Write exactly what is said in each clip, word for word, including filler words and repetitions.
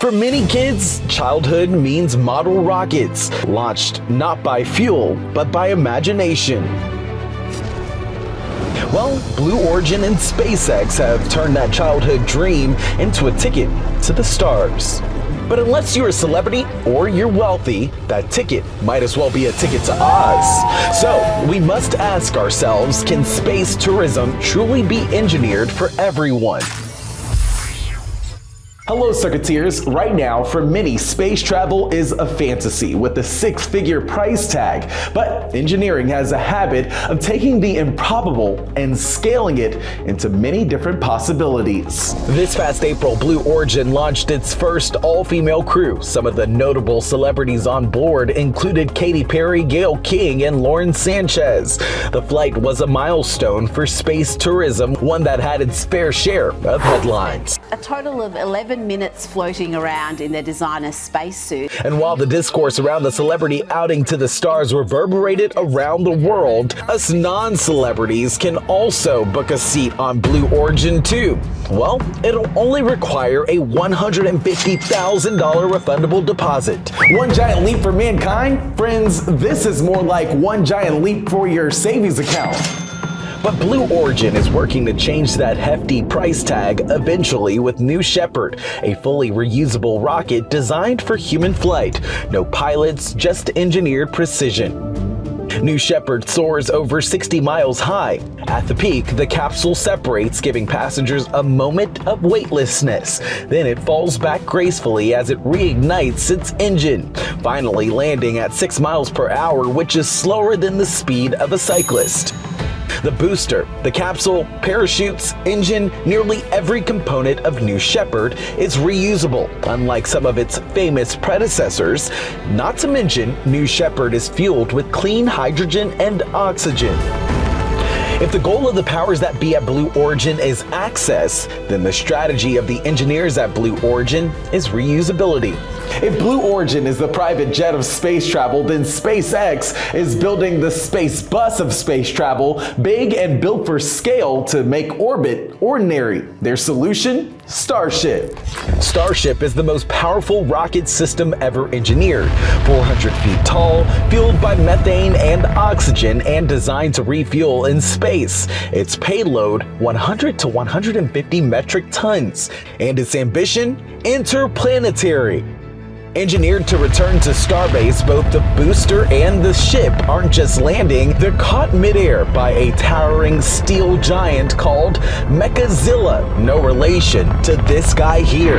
For many kids, childhood means model rockets, launched not by fuel, but by imagination. Well, Blue Origin and SpaceX have turned that childhood dream into a ticket to the stars. But unless you're a celebrity or you're wealthy, that ticket might as well be a ticket to Oz. So we must ask ourselves, can space tourism truly be engineered for everyone? Hello sucketeers, right now for many space travel is a fantasy with a six-figure price tag, but engineering has a habit of taking the improbable and scaling it into many different possibilities. This past April, Blue Origin launched its first all-female crew. Some of the notable celebrities on board included Katy Perry, Gayle King, and Lauren Sanchez. The flight was a milestone for space tourism, one that had its fair share of headlines. A total of eleven minutes floating around in their designer spacesuit. And while the discourse around the celebrity outing to the stars reverberated around the world, us non-celebrities can also book a seat on Blue Origin too. Well, it'll only require a one hundred fifty thousand dollar refundable deposit. One giant leap for mankind? Friends, this is more like one giant leap for your savings account. But Blue Origin is working to change that hefty price tag eventually with New Shepard, a fully reusable rocket designed for human flight. No pilots, just engineered precision. New Shepard soars over sixty miles high. At the peak, the capsule separates, giving passengers a moment of weightlessness. Then it falls back gracefully as it reignites its engine, finally landing at six miles per hour, which is slower than the speed of a cyclist. The booster, the capsule, parachutes, engine, nearly every component of New Shepard is reusable, unlike some of its famous predecessors. Not to mention, New Shepard is fueled with clean hydrogen and oxygen. If the goal of the powers that be at Blue Origin is access, then the strategy of the engineers at Blue Origin is reusability. If Blue Origin is the private jet of space travel, then SpaceX is building the space bus of space travel, big and built for scale to make orbit ordinary. Their solution? Starship. Starship is the most powerful rocket system ever engineered. four hundred feet tall, fueled by methane and oxygen, and designed to refuel in space. Its payload, one hundred to one hundred fifty metric tons, and its ambition, interplanetary. Engineered to return to Starbase, both the booster and the ship aren't just landing, they're caught midair by a towering steel giant called Mechazilla, no relation to this guy here.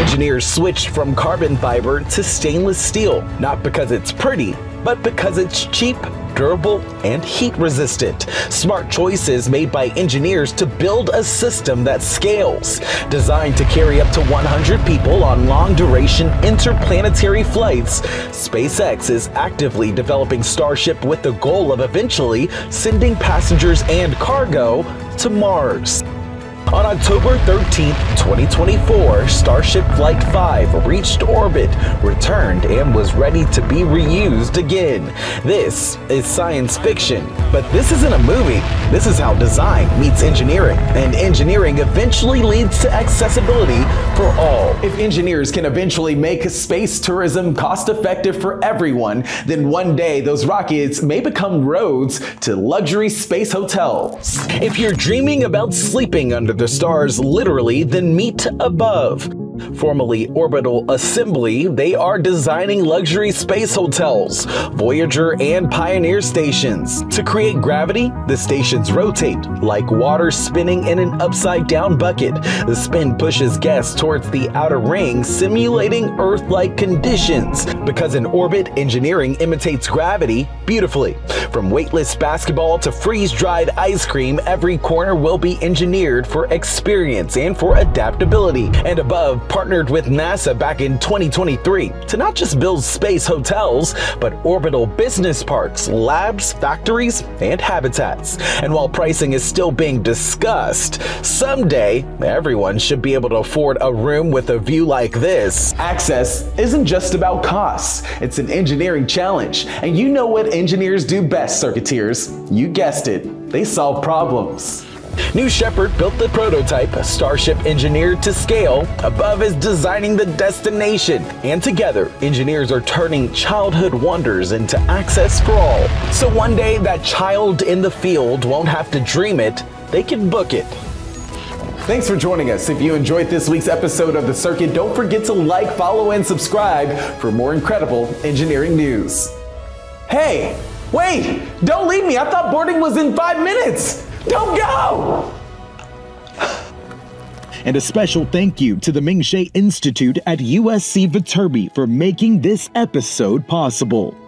Engineers switched from carbon fiber to stainless steel, not because it's pretty, but because it's cheap, durable, and heat resistant. Smart choices made by engineers to build a system that scales, designed to carry up to one hundred people on long-duration interplanetary flights. SpaceX is actively developing Starship with the goal of eventually sending passengers and cargo to Mars. On October thirteenth, twenty twenty-four, Starship Flight five reached orbit, returned, and was ready to be reused again. This is science fiction, but this isn't a movie. This is how design meets engineering, and engineering eventually leads to accessibility for all. If engineers can eventually make space tourism cost-effective for everyone, then one day those rockets may become roads to luxury space hotels. If you're dreaming about sleeping under the stars literally, then meet Above. Formerly Orbital Assembly, they are designing luxury space hotels, Voyager and Pioneer stations. To create gravity, the stations rotate, like water spinning in an upside-down bucket. The spin pushes guests towards the outer ring, simulating Earth-like conditions. Because in orbit, engineering imitates gravity beautifully. From weightless basketball to freeze-dried ice cream, every corner will be engineered for experience and for adaptability. And Above partnered with NASA back in twenty twenty-three to not just build space hotels, but orbital business parks, labs, factories, and habitats. And while pricing is still being discussed, someday everyone should be able to afford a room with a view like this. Access isn't just about costs, it's an engineering challenge. And you know what engineers do best, circuiteers. You guessed it, they solve problems. New Shepard built the prototype, Starship engineered to scale, Above is designing the destination, and together, engineers are turning childhood wonders into access for all. So one day, that child in the field won't have to dream it, they can book it. Thanks for joining us. If you enjoyed this week's episode of The Circuit, don't forget to like, follow, and subscribe for more incredible engineering news. Hey, wait, don't leave me. I thought boarding was in five minutes. Don't go! And a special thank you to the Ming Che Institute at U S C Viterbi for making this episode possible.